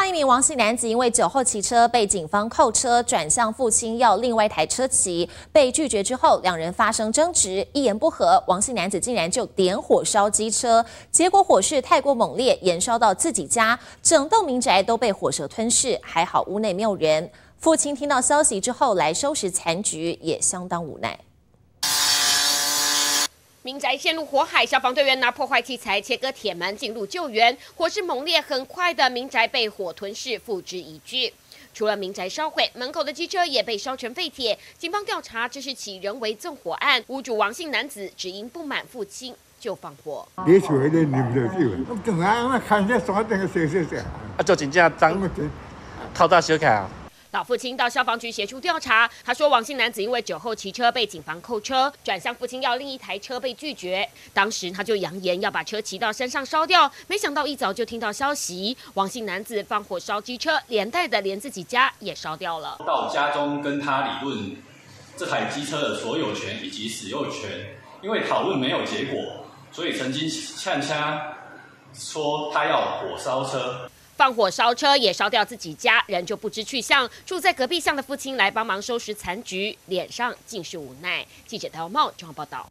彰化一名王姓男子因为酒后骑车被警方扣车，转向父亲要另外一台车骑，被拒绝之后，两人发生争执，一言不合，王姓男子竟然就点火烧机车，结果火势太过猛烈，延烧到自己家，整栋民宅都被火舌吞噬，还好屋内没有人。父亲听到消息之后来收拾残局，也相当无奈。 民宅陷入火海，消防队员拿破坏器材切割铁门进入救援，火势猛烈，很快的民宅被火吞噬，付之一炬。除了民宅烧毁，门口的机车也被烧成废铁。警方调查，这是起人为纵火案，屋主王姓男子只因不满父亲就放火。你厝迄个淋落去个，我刚啊，我看见山顶个烧。啊，就真正脏，透早烧起啊！ 老父亲到消防局协助调查。他说，王姓男子因为酒后骑车被警方扣车，转向父亲要另一台车被拒绝。当时他就扬言要把车骑到山上烧掉，没想到一早就听到消息，王姓男子放火烧机车，连带的连自己家也烧掉了。到我家中跟他理论这台机车的所有权以及使用权，因为讨论没有结果，所以曾经呛他说他要火烧车。 放火烧车也烧掉自己家人，就不知去向。住在隔壁巷的父亲来帮忙收拾残局，脸上尽是无奈。记者陶茂这样报道。